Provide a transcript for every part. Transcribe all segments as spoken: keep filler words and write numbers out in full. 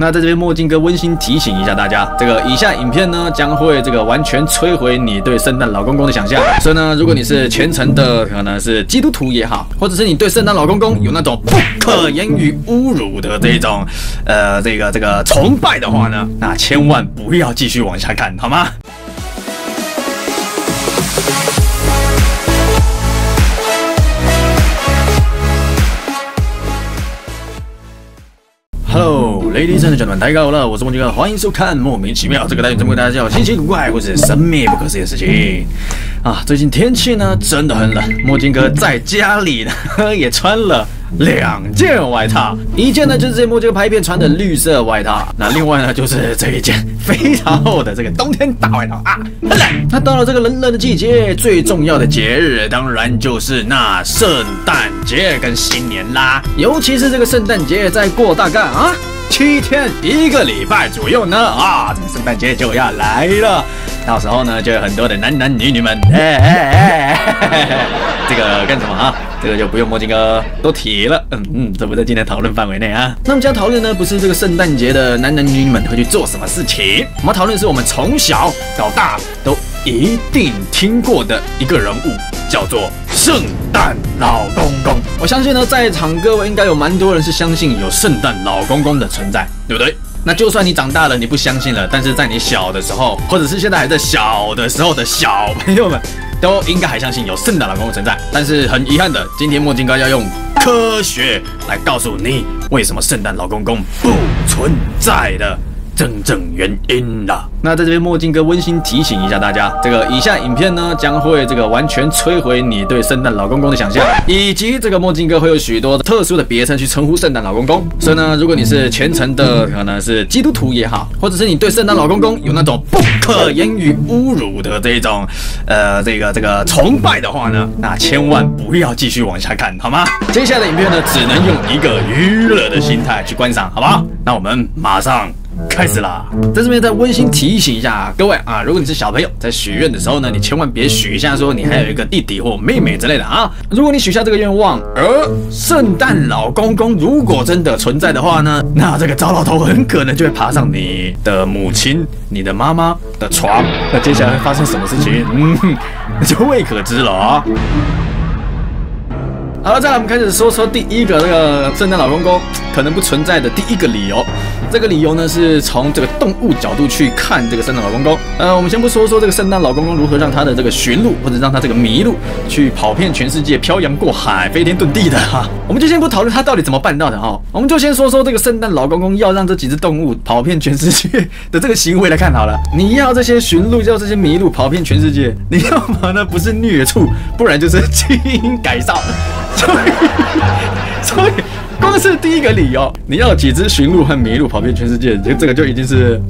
那在这边墨镜哥温馨提醒一下大家，这个以下影片呢将会这个完全摧毁你对圣诞老公公的想象。所以呢，如果你是虔诚的可能是基督徒也好，或者是你对圣诞老公公有那种不可言语侮辱的这种呃这个这个崇拜的话呢，那千万不要继续往下看，好吗？ Hello, ladies and gentlemen， 大家好了，我是墨镜哥，欢迎收看《莫名其妙》这个单元，专门为大家介绍稀奇古怪或者神秘不可思议的事情。啊，最近天气呢真的很冷，墨镜哥在家里呢也穿了两件外套，一件呢就是墨镜哥拍片穿的绿色外套，那另外呢就是这一件非常厚的这个冬天大外套啊。很冷，那到了这个冷冷的季节，最重要的节日当然就是那圣诞节跟新年啦，尤其是这个圣诞节在过大概。 啊，七天一个礼拜左右呢啊，这个圣诞节就要来了，到时候呢就有很多的男男女女们，哎哎哎，这个干什么啊？这个就不用墨镜哥多提了，嗯嗯，这不在今天讨论范围内啊。那我们今天讨论呢，不是这个圣诞节的男男女女们会去做什么事情，我们讨论是我们从小到大都一定听过的一个人物，叫做圣诞老公公。 我相信呢，在场各位应该有蛮多人是相信有圣诞老公公的存在，对不对？那就算你长大了，你不相信了，但是在你小的时候，或者是现在还在小的时候的小朋友们，都应该还相信有圣诞老公公存在。但是很遗憾的，今天墨镜哥要用科学来告诉你，为什么圣诞老公公不存在的真正原因了。 那在这边，墨镜哥温馨提醒一下大家，这个以下影片呢将会这个完全摧毁你对圣诞老公公的想象，以及这个墨镜哥会有许多特殊的别称去称呼圣诞老公公。所以呢，如果你是虔诚的可能是基督徒也好，或者是你对圣诞老公公有那种不可言语侮辱的这种呃这个这个崇拜的话呢，那千万不要继续往下看，好吗？接下来的影片呢，只能用一个娱乐的心态去观赏，好不好？那我们马上开始啦！在这边再温馨提。 提醒一下各位啊，如果你是小朋友，在许愿的时候呢，你千万别许一下说你还有一个弟弟或妹妹之类的啊。如果你许下这个愿望，而圣诞老公公如果真的存在的话呢，那这个糟老头很可能就会爬上你的母亲、你的妈妈的床，那接下来会发生什么事情，嗯，那就未可知了啊。 好了，再来我们开始说说第一个这个圣诞老公公可能不存在的第一个理由。这个理由呢是从这个动物角度去看这个圣诞老公公。呃，我们先不说说这个圣诞老公公如何让他的这个驯鹿或者让他这个麋鹿去跑遍全世界、漂洋过海、飞天遁地的哈、啊，我们就先不讨论他到底怎么办到的哈、哦。我们就先说说这个圣诞老公公要让这几只动物跑遍全世界的这个行为来看好了。你要这些驯鹿，要这些麋鹿跑遍全世界，你要么呢不是虐畜，不然就是基因改造。 所以，所以，光是第一个理由，你要几只驯鹿和麋鹿跑遍全世界，这这个就已经是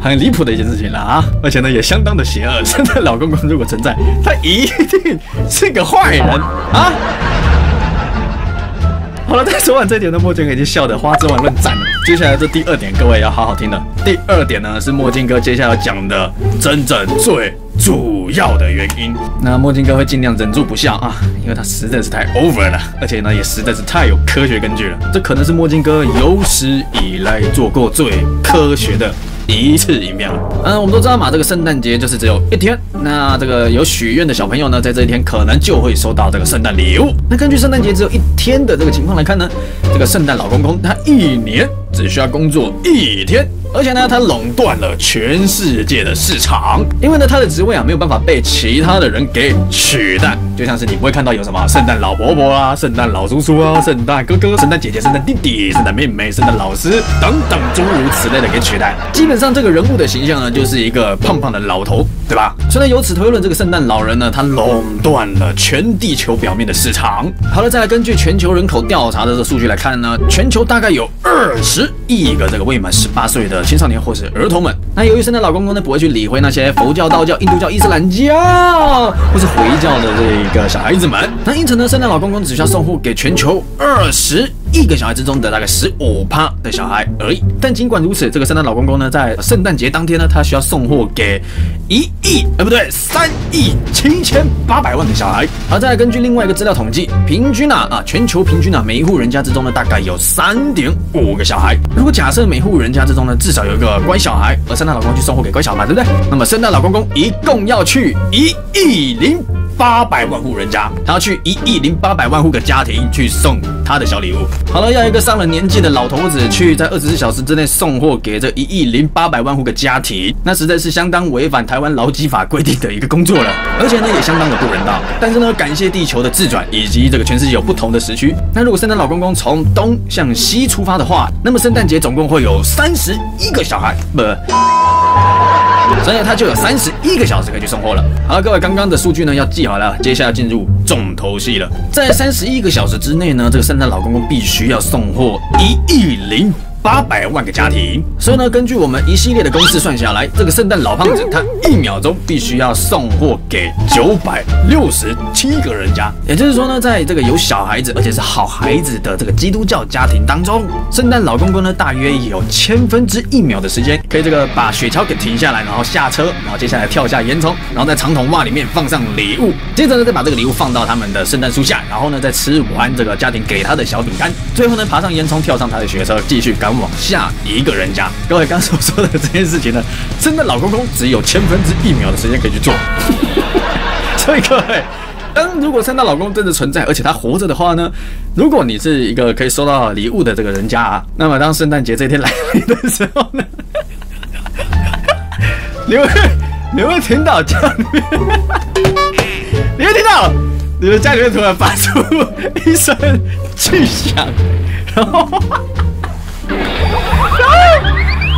很离谱的一件事情了啊！而且呢，也相当的邪恶。圣诞老公公如果存在，他一定是个坏人啊！好了，在说完这点呢，墨镜哥已经笑得花枝乱颤了。接下来这第二点，各位要好好听了。第二点呢，是墨镜哥接下来要讲的真正最主。 主要的原因，那墨镜哥会尽量忍住不笑啊，因为他实在是太 over 了，而且呢也实在是太有科学根据了。这可能是墨镜哥有史以来做过最科学的一次影片了。嗯，我们都知道嘛，这个圣诞节就是只有一天，那这个有许愿的小朋友呢，在这一天可能就会收到这个圣诞礼物。那根据圣诞节只有一天的这个情况来看呢，这个圣诞老公公他一年只需要工作一天。 而且呢，他垄断了全世界的市场，因为呢，他的职位啊没有办法被其他的人给取代。就像是你不会看到有什么圣诞老婆婆啊、圣诞老叔叔啊、圣诞哥哥、圣诞姐姐、圣诞弟弟、圣诞妹妹、圣诞老师等等诸如此类的给取代。基本上这个人物的形象呢，就是一个胖胖的老头，对吧？所以由此推论，这个圣诞老人呢，他垄断了全地球表面的市场。好了，再来根据全球人口调查的这个数据来看呢，全球大概有二十亿个这个未满十八岁的 青少年或是儿童们，那由于圣诞老公公呢不会去理会那些佛教、道教、印度教、伊斯兰教或是回教的这个小孩子们，那因此呢，圣诞老公公只需要送货给全球二十一个小孩之中的大概 百分之十五 的小孩而已。但尽管如此，这个圣诞老公公呢，在圣诞节当天呢，他需要送货给一亿，呃，不对，三亿七千八百万的小孩。好，再来根据另外一个资料统计，平均啊啊，全球平均啊，每一户人家之中呢，大概有 三点五 个小孩。如果假设每户人家之中呢，至少有一个乖小孩，而圣诞老公去送货给乖小孩，对不对？那么圣诞老公公一共要去一亿零八百万户人家，他要去一亿零八百万户个家庭去送他的小礼物。好了，要一个上了年纪的老头子去在二十四小时之内送货给这一亿零八百万户个家庭，那实在是相当违反台湾劳基法规定的一个工作了，而且呢也相当的不人道。但是呢，感谢地球的自转以及这个全世界有不同的时区，那如果圣诞老公公从东向西出发的话，那么圣诞节总共会有三十一个小孩，不。所以他就有三十一个小时可以去送货了。好了，各位，刚刚的数据呢要记好了，接下来进入重头戏了。在三十一个小时之内呢，这个圣诞老公公必须要送货一亿零八百万个家庭。所以呢，根据我们一系列的公式算下来，这个圣诞老胖子他一秒钟必须要送货给九百六十七个人家。也就是说呢，在这个有小孩子而且是好孩子的这个基督教家庭当中，圣诞老公公呢大约有千分之一秒的时间，可以这个把雪橇给停下来，然后下车，然后接下来跳下烟囱，然后在长筒袜里面放上礼物，接着呢再把这个礼物放到他们的圣诞树下，然后呢再吃完这个家庭给他的小饼干，最后呢爬上烟囱，跳上他的雪车，继续赶往下一个人家。各位刚所说的这件事情呢，真的老公公只有千分之一秒的时间可以去做。所以各位，当如果圣诞老公真的存在，而且他活着的话呢，如果你是一个可以收到礼物的这个人家啊，那么当圣诞节这天来临的时候呢，你会你会听到家里面，你会听到你的家里面突然发出一声巨响，然后。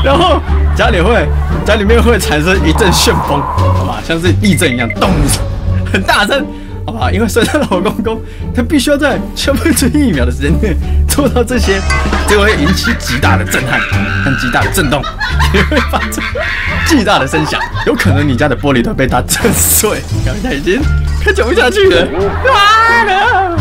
然后家里会，家里面会产生一阵旋风，好吧，像是地震一样，咚，很大声，好吧，因为圣诞老公公他必须要在千分之一秒的时间内做到这些，这个会引起极大的震撼和极大的震动，也会发出巨大的声响，有可能你家的玻璃都被它震碎，然后他已经快讲不下去了，妈的！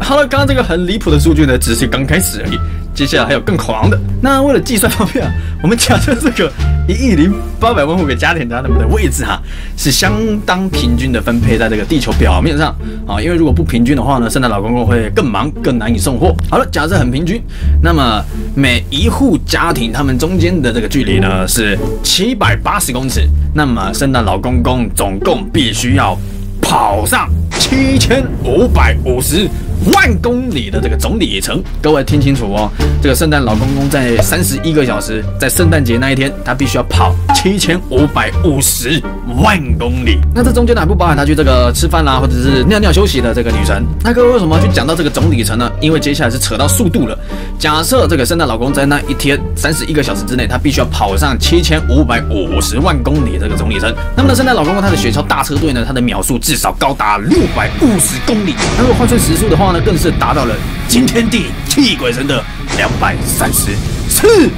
好了，刚刚这个很离谱的数据呢，只是刚开始而已。接下来还有更狂的。那为了计算方面啊，我们假设这个一亿零八百万户个家庭，它们的位置哈、啊、是相当平均的分配在这个地球表面上啊，因为如果不平均的话呢，圣诞老公公会更忙，更难以送货。好了，假设很平均，那么每一户家庭他们中间的这个距离呢是七百八十公尺，那么圣诞老公公总共必须要跑上七千五百五十万公里的这个总里程。各位听清楚哦，这个圣诞老公公在三十一个小时，在圣诞节那一天，他必须要跑七千五百五十万公里。那这中间呢，还不包含他去这个吃饭啦，或者是尿尿休息的这个旅程。那各位为什么要去讲到这个总里程呢？因为接下来是扯到速度了。假设这个圣诞老公在那一天三十一个小时之内，他必须要跑上七千五百五十万公里这个总里程。那么呢，圣诞老公公他的雪橇大车队呢，他的秒速至少高达六百五十公里。那如果换算时速的话，更是达到了惊天地泣鬼神的两百三十四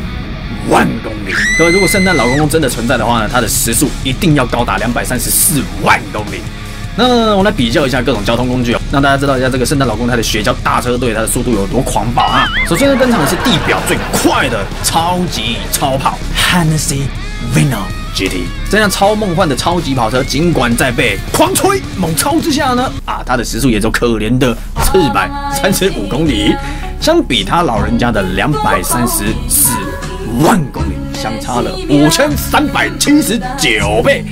万公里。各位，如果圣诞老公公真的存在的话呢，他的时速一定要高达两百三十四万公里。那我来比较一下各种交通工具哦，让大家知道一下这个圣诞老公他的雪橇大车队他的速度有多狂暴啊！首先呢，登场的是地表最快的超级超跑 Hennessy Venom。G T 这辆超梦幻的超级跑车，尽管在被狂吹猛超之下呢，啊，它的时速也就可怜的四百三十五公里，相比他老人家的两百三十四万公里，相差了五千三百七十九倍。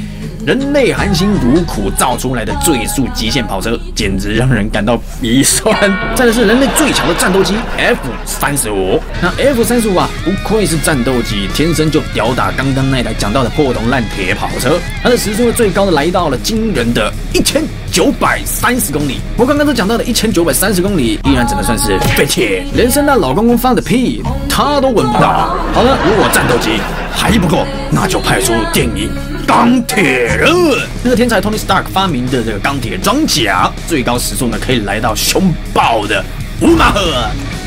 人类含辛茹苦造出来的最速极限跑车，简直让人感到鼻酸。再来是人类最强的战斗机 F 三十五，那 F 三十五啊，不愧是战斗机，天生就吊打刚刚那台讲到的破铜烂铁跑车。它的时速最高的来到了惊人的一千九百三十公里。我刚刚都讲到的一千九百三十公里，依然只能算是废铁，连圣诞老公公放的屁，他都闻不到啊。好了，如果战斗机还不够，那就派出电影。钢铁人，那个天才 Tony Stark 发明的这个钢铁装甲，最高时速呢可以来到凶暴的五马赫，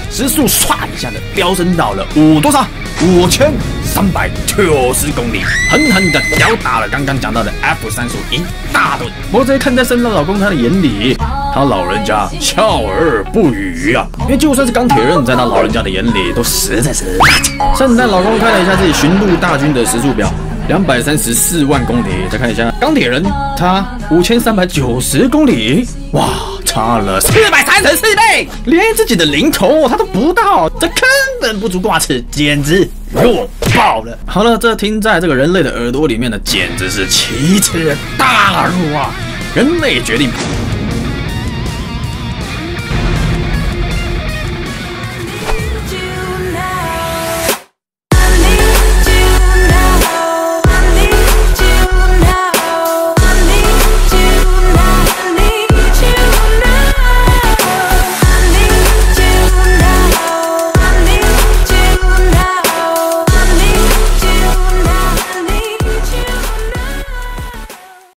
时速唰一下的飙升到了五多少？五千三百九十公里，狠狠的吊打了刚刚讲到的 F 三十五一大顿。不过这些看在圣诞老公他的眼里。他老人家笑而不语啊，因为就算是钢铁人，在他老人家的眼里都实在是垃圾。圣诞老公看了一下自己巡路大军的时速表，两百三十四万公里。再看一下钢铁人，他五千三百九十公里，哇，差了四百三十四倍，连自己的零头他都不到，这根本不足挂齿，简直弱爆了。好了，这听在这个人类的耳朵里面呢，简直是奇耻大辱啊！人类决定。